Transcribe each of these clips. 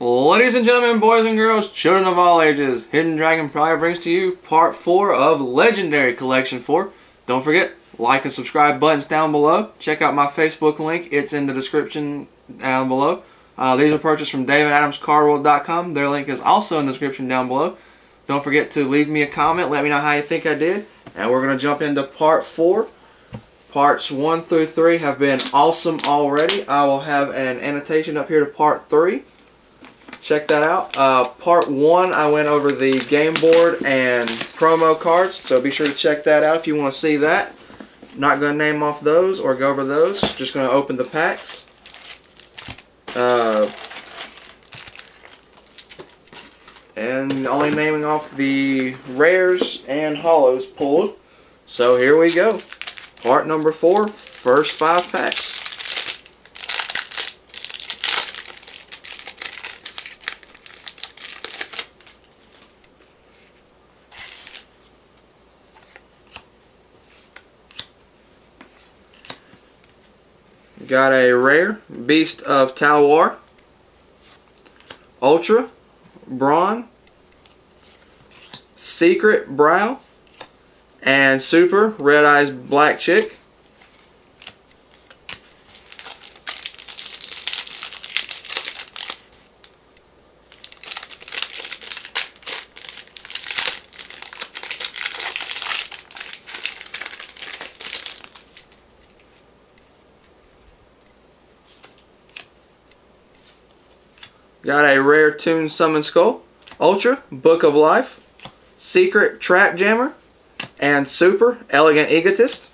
Ladies and gentlemen, boys and girls, children of all ages, Hidden Dragon proudly brings to you part 4 of Legendary Collection 4. Don't forget, like and subscribe buttons down below. Check out my Facebook link, it's in the description down below. These are purchased from Dave and Adam's Card World.com. Their link is also in the description down below. Don't forget to leave me a comment, let me know how you think I did. And we're going to jump into part 4. Parts 1 through 3 have been awesome already. I will have an annotation up here to part 3. Check that out. Part 1, I went over the game board and promo cards, so be sure to check that out if you want to see that. Not going to name off those or go over those, just going to open the packs. And only naming off the rares and hollows pulled. So here we go. Part number 4, first 5 packs. Got a rare, Beast of Talwar, Ultra, Brawn, Secret Brow, and Super Red Eyes Black Chick. Got a rare Toon Summon Skull, Ultra, Book of Life, Secret Trap Jammer, and Super Elegant Egotist.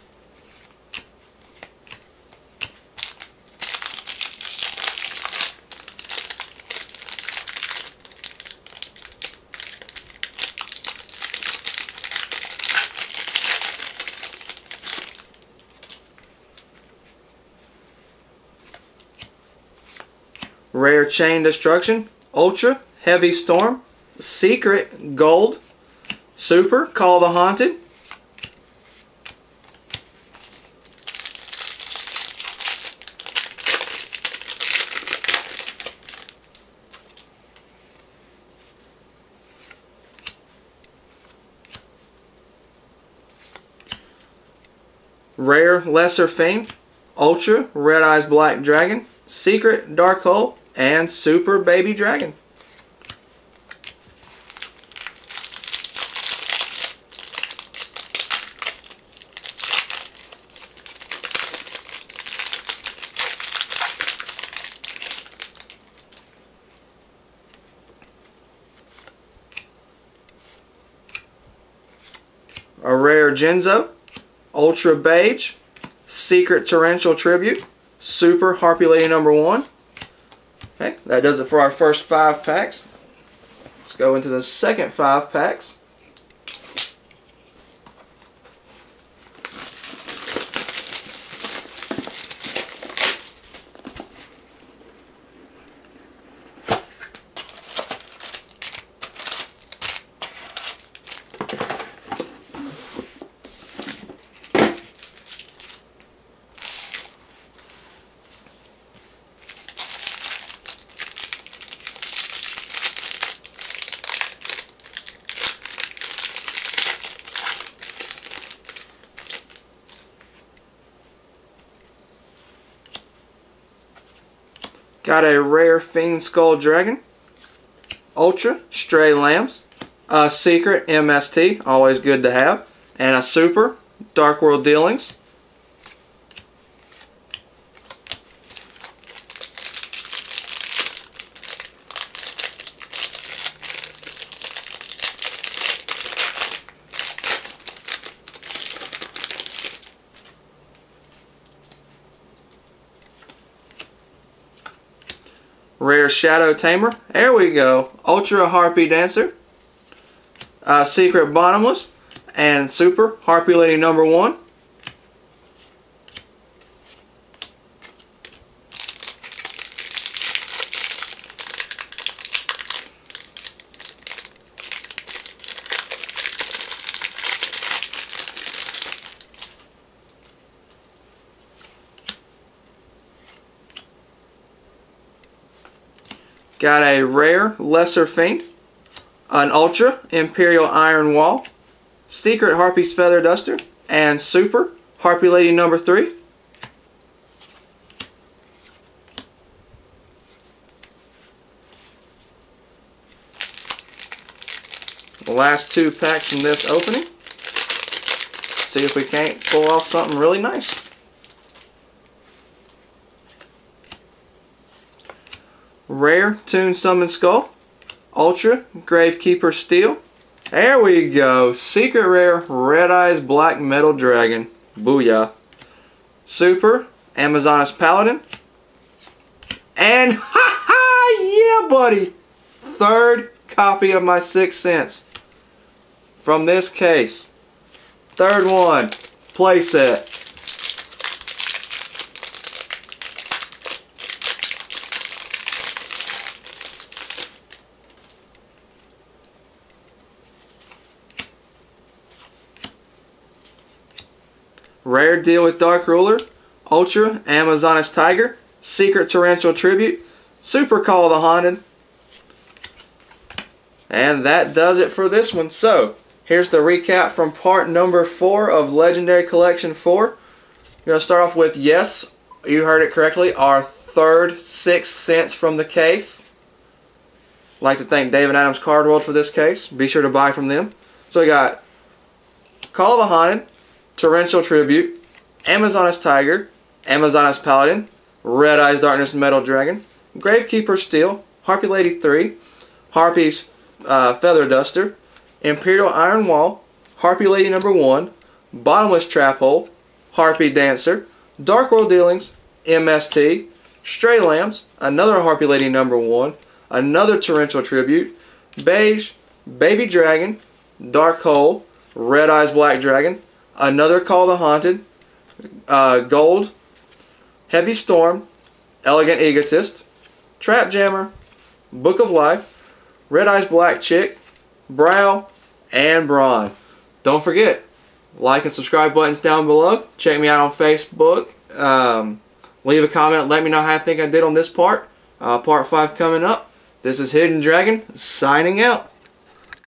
Rare Chain Destruction, Ultra, Heavy Storm, Secret Gold, Super Call the Haunted. Rare Lesser Fiend, Ultra, Red Eyes Black Dragon, Secret Dark Hole, and Super Baby Dragon. A rare Genzo, Ultra Beige, Secret Torrential Tribute, Super Harpy Lady number 1. Okay, that does it for our first 5 packs. Let's go into the second 5 packs. Got a rare Fiend Skull Dragon, Ultra Stray Lambs, a Secret MST, always good to have, and a Super Dark World Dealings. Rare Shadow Tamer, there we go, Ultra Harpy Dancer, Secret Bottomless, and Super Harpy Lady number 1. Got a rare Lesser Feint, an Ultra Imperial Iron Wall, Secret Harpy's Feather Duster, and Super Harpy Lady number 3. The last two packs from this opening. See if we can't pull off something really nice. Rare Toon Summon Skull, Ultra Gravekeeper Steel. There we go. Secret Rare Red Eyes Black Metal Dragon. Booyah. Super Amazonas Paladin. And ha-ha! Yeah, buddy! Third copy of my Sixth Sense from this case. Third one, playset. Rare Deal with Dark Ruler, Ultra Amazonas Tiger, Secret Torrential Tribute, Super Call of the Haunted. And that does it for this one. So, here's the recap from part number 4 of Legendary Collection 4. I'm going to start off with, yes, you heard it correctly, our third Sixth Sense from the case. I'd like to thank Dave and Adam's Card World for this case. Be sure to buy from them. So we got Call of the Haunted, Torrential Tribute, Amazonas Tiger, Amazonas Paladin, Red Eyes Darkness Metal Dragon, Gravekeeper Steel, Harpy Lady 3, Harpy's Feather Duster, Imperial Iron Wall, Harpy Lady number 1, Bottomless Trap Hole, Harpy Dancer, Dark World Dealings, MST, Stray Lambs, another Harpy Lady number 1, another Torrential Tribute, Beige, Baby Dragon, Dark Hole, Red Eyes Black Dragon, another Call the Haunted, Gold, Heavy Storm, Elegant Egotist, Trap Jammer, Book of Life, Red Eyes Black Chick, Brow, and Brawn. Don't forget, like and subscribe buttons down below. Check me out on Facebook. Leave a comment. Let me know how I think I did on this part. Part 5 coming up. This is Hidden Dragon signing out.